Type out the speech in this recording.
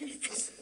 So